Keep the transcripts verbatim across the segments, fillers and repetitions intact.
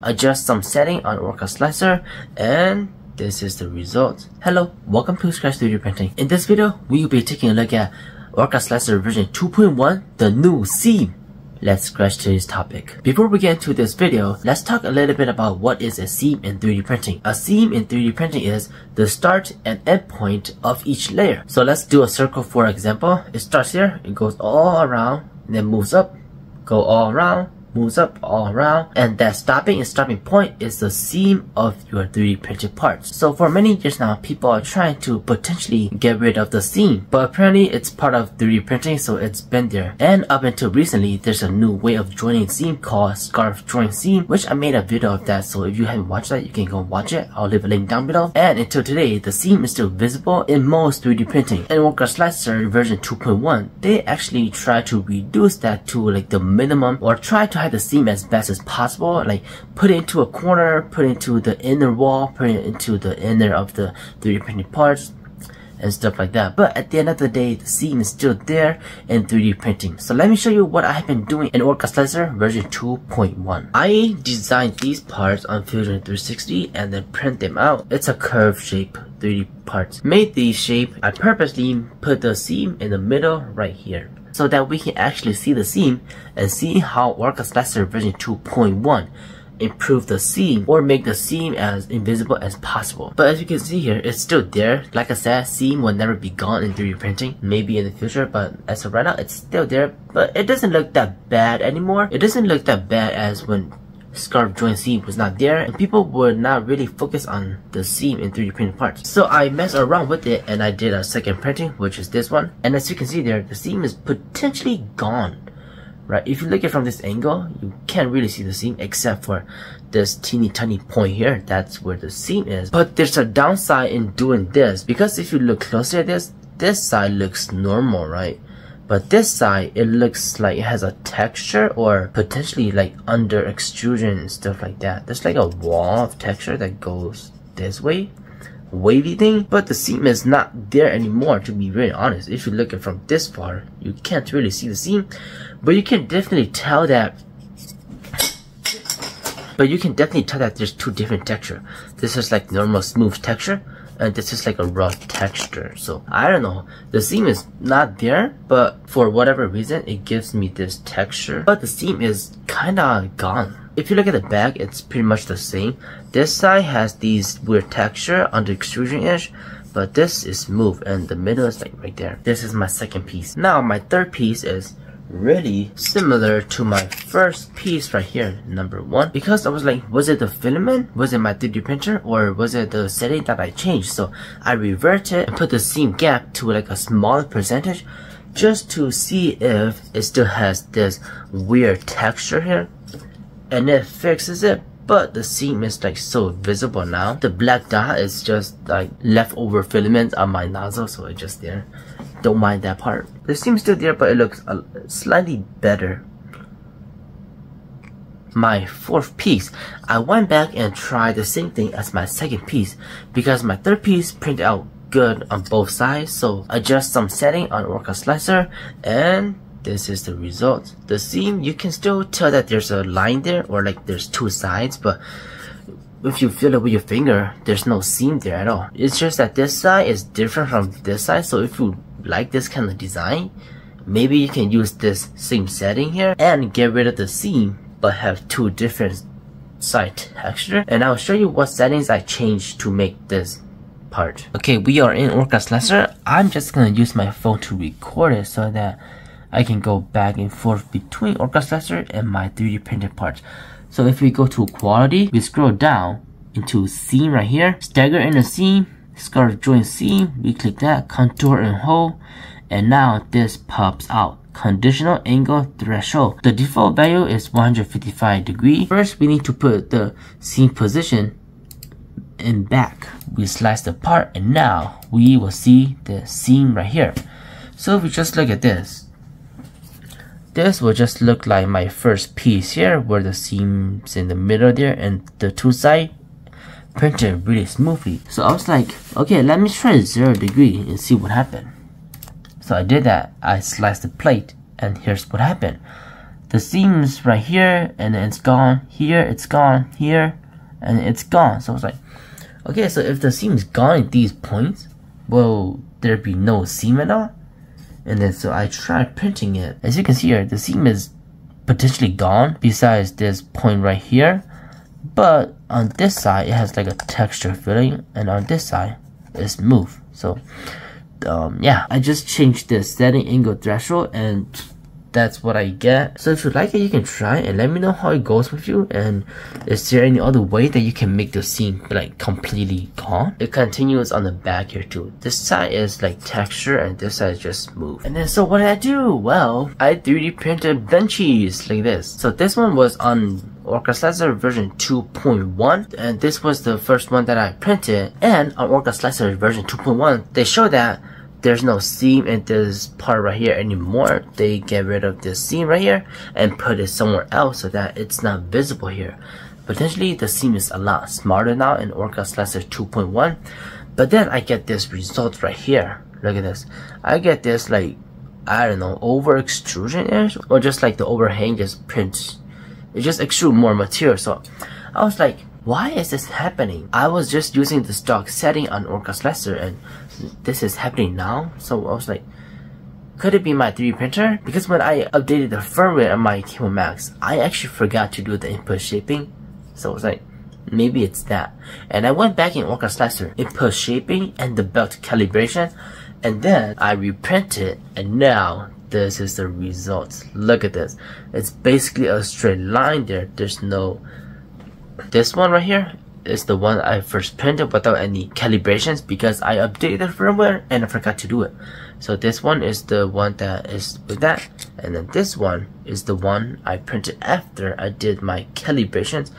Adjust some setting on OrcaSlicer, and this is the result. Hello, welcome to Scratch three D Printing. In this video, we will be taking a look at OrcaSlicer version two point one, the new Seam. Let's scratch today's topic. Before we get into this video, let's talk a little bit about what is a seam in three D printing. A seam in three D printing is the start and end point of each layer. So let's do a circle for example. It starts here, it goes all around, and then moves up, go all around, moves up, all around, and that stopping and starting point is the seam of your three D printed parts. So for many years now, people are trying to potentially get rid of the seam, but apparently it's part of three D printing, so it's been there. And up until recently, there's a new way of joining seam called Scarf Joint seam, which I made a video of that, so if you haven't watched that, you can go watch it. I'll leave a link down below. And until today, the seam is still visible in most three D printing. In OrcaSlicer version two point one, they actually try to reduce that to like the minimum, or try to hide the seam as best as possible, like put it into a corner, put it into the inner wall, put it into the inner of the three D printed parts and stuff like that. But at the end of the day, the seam is still there in three D printing. So let me show you what I've been doing in OrcaSlicer version two point one. I designed these parts on Fusion three sixty and then print them out. It's a curved shape three D parts. Made these shape, I purposely put the seam in the middle right here, so that we can actually see the seam and see how OrcaSlicer version two point one improve the seam or make the seam as invisible as possible. But as you can see here, it's still there. Like I said, seam will never be gone in three D printing, maybe in the future, but as of right now, it's still there. But it doesn't look that bad anymore. It doesn't look that bad as when Scarf Joint seam was not there, and people would not really focus on the seam in three D printed parts. So I messed around with it and I did a second printing, which is this one, and as you can see there, the seam is potentially gone. Right, if you look at it from this angle, you can't really see the seam except for this teeny tiny point here. That's where the seam is. But there's a downside in doing this, because if you look closer at this, this side looks normal, right? But this side, it looks like it has a texture or potentially like under extrusion and stuff like that. There's like a wall of texture that goes this way, wavy thing, but the seam is not there anymore, to be very honest. If you look at from this far, you can't really see the seam, but you can definitely tell that but you can definitely tell that there's two different texture. This is like normal smooth texture, and this is like a rough texture. So I don't know, the seam is not there, but for whatever reason it gives me this texture, but the seam is kinda gone. If you look at the back, it's pretty much the same. This side has these weird texture under extrusion-ish, but this is smooth and the middle is like right there. This is my second piece. Now my third piece is really similar to my first piece right here, number one, because I was like, was it the filament, was it my three D printer, or was it the setting that I changed? So I reverted and put the seam gap to like a smaller percentage, just to see if it still has this weird texture here, and it fixes it. But the seam is like so visible now. The black dot is just like leftover filament on my nozzle, so it's just there. Don't mind that part. The seam's still there, but it looks uh, slightly better. My fourth piece, I went back and tried the same thing as my second piece, because my third piece printed out good on both sides. So adjust some setting on OrcaSlicer, and this is the result. The seam, you can still tell that there's a line there, or like there's two sides, but if you feel it with your finger, there's no seam there at all. It's just that this side is different from this side. So if you like this kind of design, maybe you can use this seam setting here and get rid of the seam, but have two different side texture. And I'll show you what settings I changed to make this part. Okay, we are in OrcaSlicer. I'm just gonna use my phone to record it so that I can go back and forth between OrcaSlicer and my three D printed parts. So if we go to quality, we scroll down into seam right here, stagger in the seam, Scarf Joint seam, we click that, contour and hole, and now this pops out. Conditional angle threshold. The default value is one hundred fifty-five degrees. First, we need to put the seam position in back. We slice the part, and now we will see the seam right here. So if we just look at this, this will just look like my first piece here, where the seam's in the middle there and the two sides printed really smoothly. So I was like, okay, let me try zero degree and see what happened. So I did that. I sliced the plate, and here's what happened. the seams right here, and it's gone here, it's gone here, and it's gone. So it's like, okay, so if the seam's gone at these points, will there be no seam at all? And then so I tried printing it. As you can see here, the seam is potentially gone besides this point right here, but on this side it has like a texture feeling, and on this side it's smooth. So um yeah, I just changed the setting angle threshold, and that's what I get. So if you like it, you can try it and let me know how it goes with you, and is there any other way that you can make the seam like completely gone. It continues on the back here too. This side is like texture and this side is just smooth. And then so what did I do? Well, I three D printed Benchies like this. So this one was on OrcaSlicer version two point one, and this was the first one that I printed. And on OrcaSlicer version two point one, they show that there's no seam in this part right here anymore. They get rid of this seam right here and put it somewhere else so that it's not visible here. Potentially the seam is a lot smarter now in OrcaSlicer two point one. But then I get this result right here. Look at this. I get this like, I don't know, over extrusion-ish, or just like the overhang just prints. It just extrudes more material. So I was like, why is this happening? I was just using the stock setting on OrcaSlicer and this is happening now. So I was like, could it be my three D printer? Because when I updated the firmware on my K one Max, I actually forgot to do the input shaping. So I was like, maybe it's that. And I went back in OrcaSlicer, input shaping and the belt calibration, and then I reprinted, and now this is the result. Look at this. It's basically a straight line there. There's no... This one right here is the one I first printed without any calibrations because I updated the firmware and I forgot to do it. So this one is the one that is with that, and then this one is the one I printed after I did my calibrations,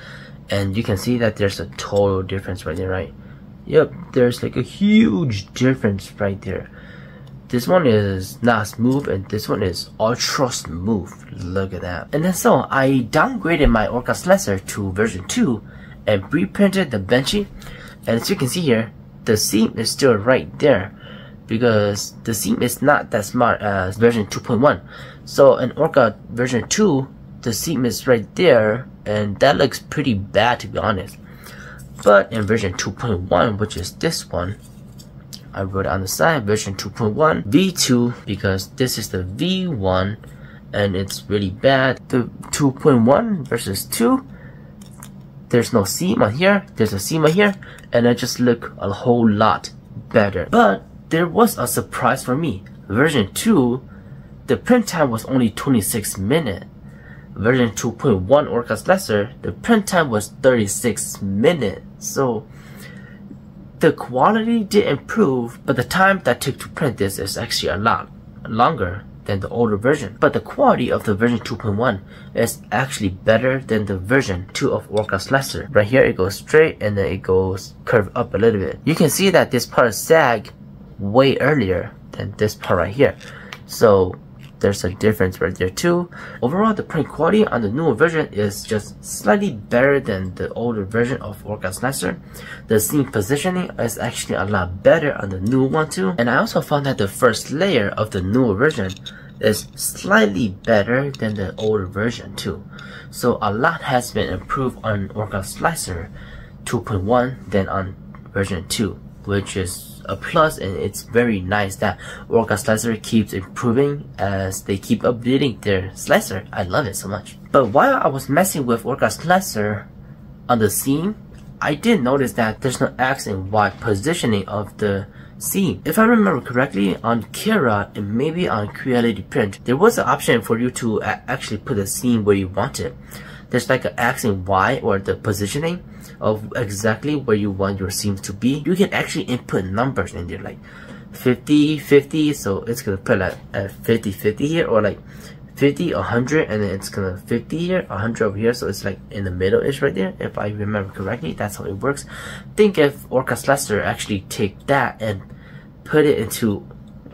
and you can see that there's a total difference right there, right? Yep, there's like a huge difference right there. This one is not smooth and this one is ultra smooth. Look at that. And then so I downgraded my OrcaSlicer to version two and reprinted the Benchy, and as you can see here, the seam is still right there because the seam is not that smart as version two point one. So in Orca version two, the seam is right there, and that looks pretty bad to be honest. But in version two point one, which is this one, I wrote on the side version two point one V two because this is the V one and it's really bad. The two point one versus two, there's no seam on here, there's a seam on here, and I just look a whole lot better. But there was a surprise for me. Version two, the print time was only twenty-six minutes. Version two point one OrcaSlicer, the print time was thirty-six minutes. So the quality did improve, but the time that took to print this is actually a lot longer than the older version. But the quality of the version two point one is actually better than the version two of OrcaSlicer. Right here it goes straight and then it goes curved up a little bit. You can see that this part sagged way earlier than this part right here. So there's a difference right there too. Overall, the print quality on the newer version is just slightly better than the older version of OrcaSlicer. The seam positioning is actually a lot better on the newer one too. And I also found that the first layer of the newer version is slightly better than the older version too. So a lot has been improved on OrcaSlicer two point one than on version two, which is a plus, and it's very nice that OrcaSlicer keeps improving as they keep updating their slicer. I love it so much. But while I was messing with OrcaSlicer on the seam, I did notice that there's no X and Y positioning of the seam. If I remember correctly, on Cura and maybe on Creality Print, there was an option for you to actually put the seam where you want it. There's like an X and Y, or the positioning of exactly where you want your seams to be. You can actually input numbers in there, like fifty, fifty, so it's gonna put like a fifty, fifty here, or like fifty, one hundred, and then it's gonna fifty here, one hundred over here, so it's like in the middle-ish right there, if I remember correctly. That's how it works. Think if OrcaSlicer actually take that and put it into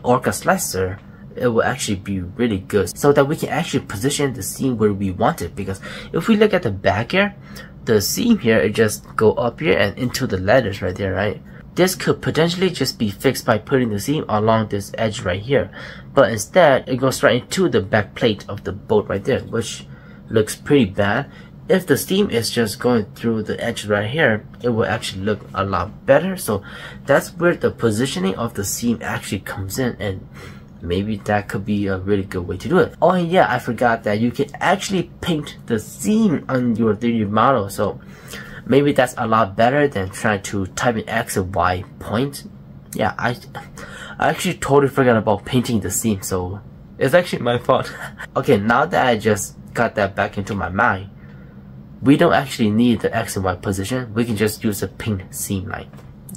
OrcaSlicer, it will actually be really good, so that we can actually position the seam where we want it. Because if we look at the back here, the seam here, it just go up here and into the letters right there, right? This could potentially just be fixed by putting the seam along this edge right here, but instead it goes right into the back plate of the boat right there, which looks pretty bad. If the seam is just going through the edge right here, it will actually look a lot better. So that's where the positioning of the seam actually comes in, and maybe that could be a really good way to do it. Oh, and yeah, I forgot that you can actually paint the seam on your three D model. So maybe that's a lot better than trying to type in X and Y point. Yeah, I, I actually totally forgot about painting the seam, so it's actually my fault. Okay, now that I just got that back into my mind, we don't actually need the X and Y position. We can just use a paint seam line.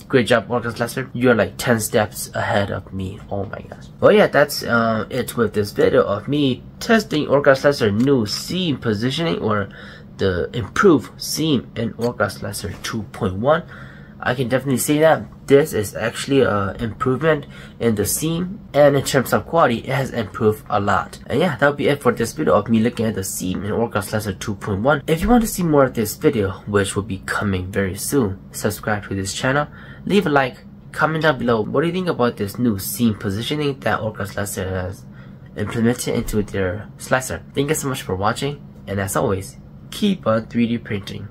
Great job, OrcaSlicer. You're like ten steps ahead of me. Oh my gosh. Well, yeah, that's uh, it with this video of me testing OrcaSlicer new seam positioning, or the improved seam in OrcaSlicer two point one. I can definitely say that this is actually an improvement in the seam, and in terms of quality, it has improved a lot. And yeah, that'll be it for this video of me looking at the seam in OrcaSlicer two point one. If you want to see more of this video, which will be coming very soon, subscribe to this channel, leave a like, comment down below. What do you think about this new seam positioning that OrcaSlicer has implemented into their slicer? Thank you so much for watching, and as always, keep on three D printing.